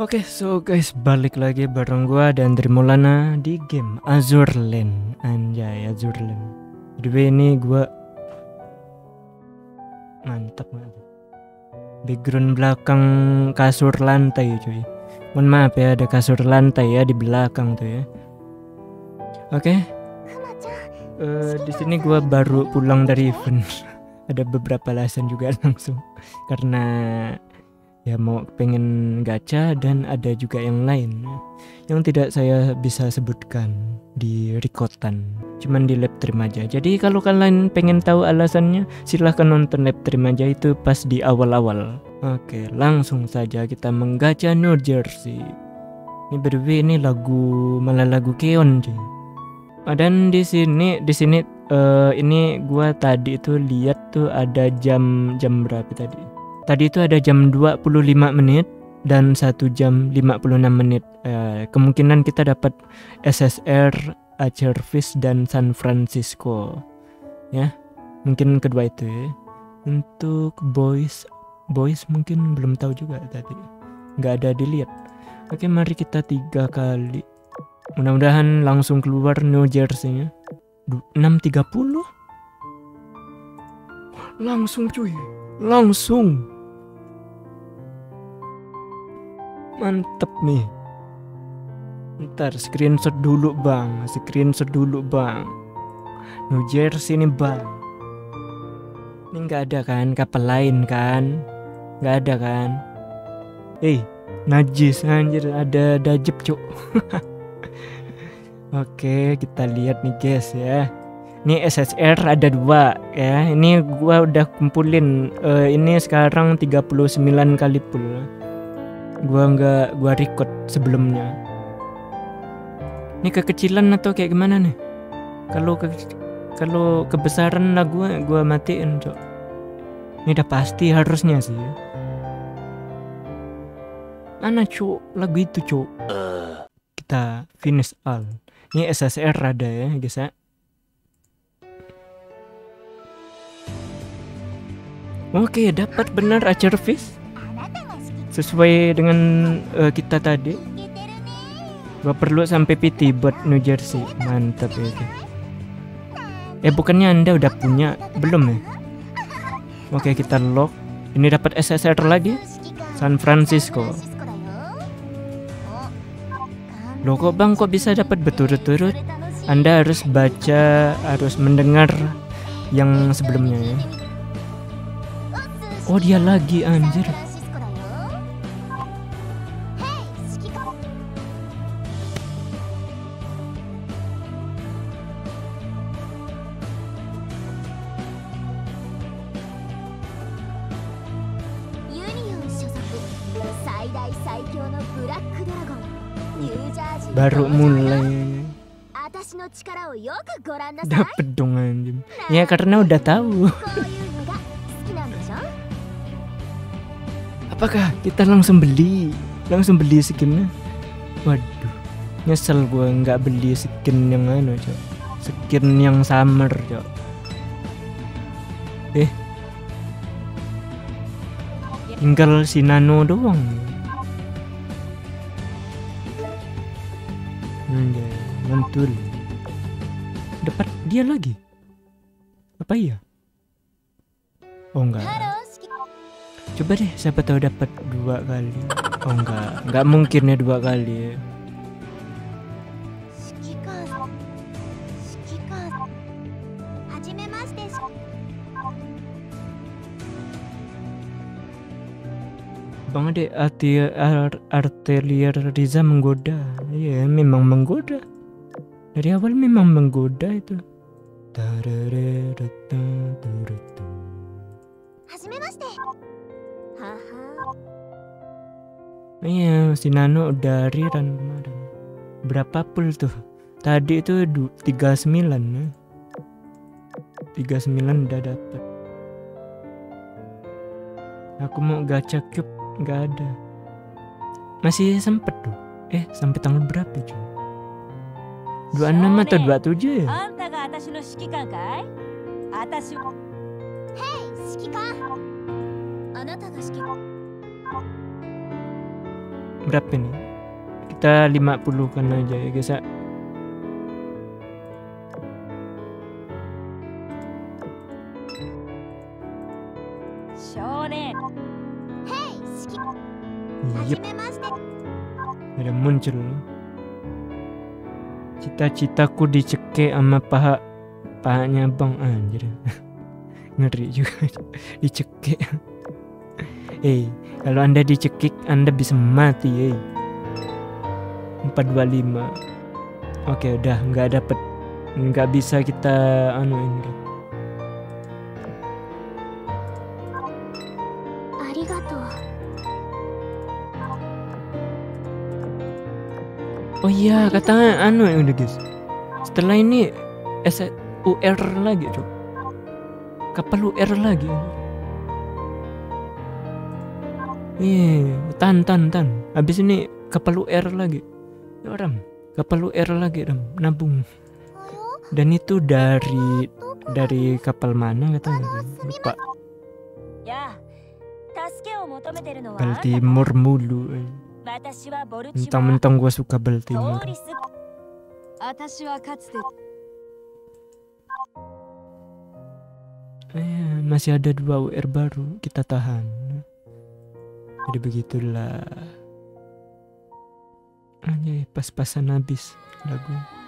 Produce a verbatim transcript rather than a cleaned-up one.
Oke, okay, so guys, balik lagi bareng gua dan Ade Andry Maulana di game Azur Lane. Anjay, Azur Lane. Jadi ini gua mantap banget. Background belakang kasur lantai, cuy. Mohon maaf ya, ada kasur lantai ya di belakang tuh ya. Oke. Okay. Uh, di sini gua baru pulang dari event. Ada beberapa alasan juga langsung karena ya mau pengen gacha dan ada juga yang lain yang tidak saya bisa sebutkan di rekotan, cuman di live stream aja. Jadi kalau kalian pengen tahu alasannya silahkan nonton live stream aja, itu pas di awal-awal. Oke, langsung saja kita menggacha New Jersey. Ini by the way ini lagu, malah lagu Keon sih. Dan di sini di sini uh, ini gua tadi itu lihat tuh ada jam jam berapa tadi. Tadi itu ada jam dua puluh lima menit dan satu jam lima puluh enam menit. Eh, kemungkinan kita dapat S S R, Acervis, dan San Francisco. Ya, mungkin kedua itu ya. Untuk boys, boys mungkin belum tahu juga tadi. Nggak ada dilihat. Oke, mari kita tiga kali. Mudah-mudahan langsung keluar New Jersey-nya. enam tiga puluh? Langsung cuy. Langsung mantep nih. Ntar screenshot dulu bang, screenshot dulu bang. New Jersey nih bang. Ini nggak ada kan kapal lain kan? Nggak ada kan? Eh, hey, najis anjir, ada dajib cuk. Oke, kita lihat nih guys ya. Ini S S R ada dua ya. Ini gua udah kumpulin. Uh, ini sekarang tiga puluh sembilan kali pull. Gua nggak gua record sebelumnya. Ini kekecilan atau kayak gimana nih? Kalau ke, kalau kebesaran lah gua gua matiin, cok. Ini udah pasti harusnya sih. Mana cok lagu itu cok? Kita finish all. Ini S S R ada ya guys ya. Oke, dapat benar Acervis sesuai dengan uh, kita tadi. Gak perlu sampai P T buat New Jersey, mantap ya. Okay. Eh bukannya anda udah punya belum ya? Oke, kita lock. Ini dapat S S R lagi, San Francisco. Loh kok bang, kok bisa dapat berturut-turut? Anda harus baca, harus mendengar yang sebelumnya ya. Oh dia lagi anjir. Baru mulai. Dapet dong anjir. Ya karena udah tahu. Apakah kita langsung beli? Langsung beli skinnya? Waduh, nyesel gue nggak beli skin yang anu cok, skin yang summer cok. Eh, tinggal Shinano doang. Anjay, mantul. Dapat dia lagi? Apa iya? Oh enggak. Coba deh, siapa tahu dapat dua kali. Oh enggak, enggak mungkin ya dua kali. Bang Ade, Artelier Riza menggoda. Iya, yeah, memang menggoda. Dari awal memang menggoda itu. Iya, Shinano udah rerun kemarin. Berapa pul tuh? Tadi itu tiga puluh sembilan ya. tiga puluh sembilan udah dapet. Aku mau gacha cube, nggak ada. Masih sempet tuh. Eh, sampai tanggal berapa cuy? dua puluh enam atau dua puluh tujuh ya? Hey, Shikikan. Anata ga Shikikan. berapa nih? Kita lima puluh kan aja ya guys ya. Yep. Ada muncul cita-citaku dicekek sama paha pahanya bang anjir. Ngeri juga dicekek. Eh, hey, kalau Anda dicekik Anda bisa mati. Hey. empat dua lima. Oke, udah nggak dapet, nggak bisa kita anuin. Oh iya, kata anu yang udah guys. Setelah ini S U R lagi, Cok. Kapal U R lagi. Nih, tan tan tan. Habis ini kapal U R lagi. Ya, Ram. Kapal U R lagi, Ram. Nabung. Dan itu dari dari kapal mana katanya? Lupa. Ya. Baltimor mulu. Mentang-mentang gue suka Baltimore. Eh, masih ada dua U R baru, kita tahan. Jadi begitulah. Anjay, pas-pasan habis lagu.